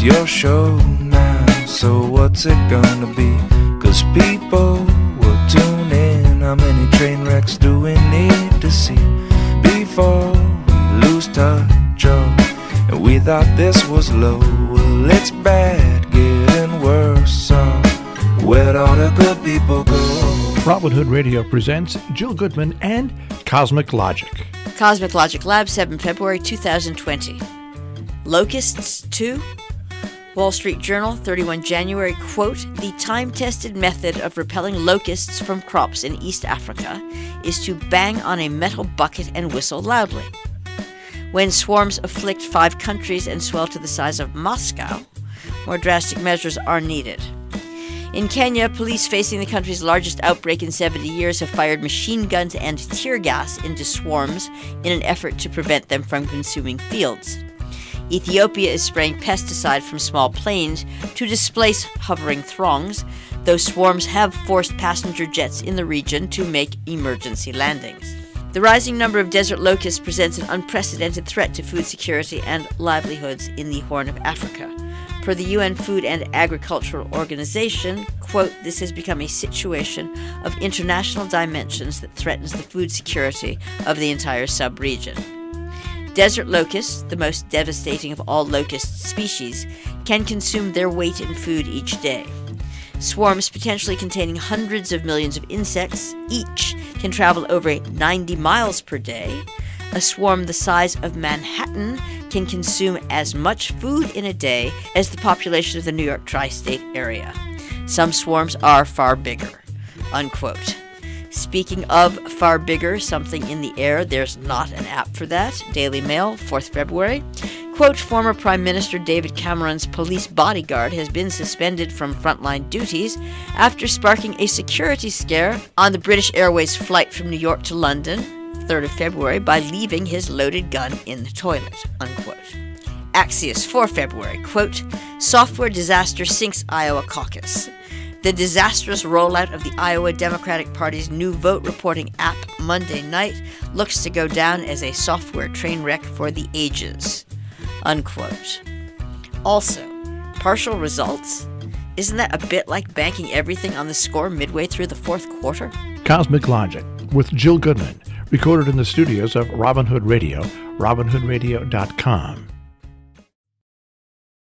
Your show now, so what's it gonna be? 'Cause people will tune in. How many train wrecks do we need to see before we lose touch? Oh, and we thought this was low. Well, it's bad, getting worse. So where'd all the good people go? Robin Hood Radio presents Jill Goodman and Cosmic Logic. Cosmic Logic Lab, 7 February 2020. Locusts 2. Wall Street Journal, 31 January, quote, "The time-tested method of repelling locusts from crops in East Africa is to bang on a metal bucket and whistle loudly. When swarms afflict 5 countries and swell to the size of Moscow, more drastic measures are needed. In Kenya, police facing the country's largest outbreak in 70 years have fired machine guns and tear gas into swarms in an effort to prevent them from consuming fields. Ethiopia is spraying pesticide from small planes to displace hovering throngs, though swarms have forced passenger jets in the region to make emergency landings. The rising number of desert locusts presents an unprecedented threat to food security and livelihoods in the Horn of Africa. Per the UN Food and Agricultural Organization, quote, this has become a situation of international dimensions that threatens the food security of the entire sub-region. Desert locusts, the most devastating of all locust species, can consume their weight in food each day. Swarms potentially containing hundreds of millions of insects each can travel over 90 miles per day. A swarm the size of Manhattan can consume as much food in a day as the population of the New York Tri-State area. Some swarms are far bigger," unquote. Speaking of far bigger, something in the air, there's not an app for that. Daily Mail, 4th February. Quote, former Prime Minister David Cameron's police bodyguard has been suspended from frontline duties after sparking a security scare on the British Airways flight from New York to London, 3rd of February, by leaving his loaded gun in the toilet, unquote. Axios, 4 February. Quote, software disaster sinks Iowa caucus. The disastrous rollout of the Iowa Democratic Party's new vote reporting app Monday night looks to go down as a software train wreck for the ages, unquote. Also, partial results? Isn't that a bit like banking everything on the score midway through the 4th quarter? Cosmic Logic with Jill Goodman, recorded in the studios of Robin Hood Radio, robinhoodradio.com.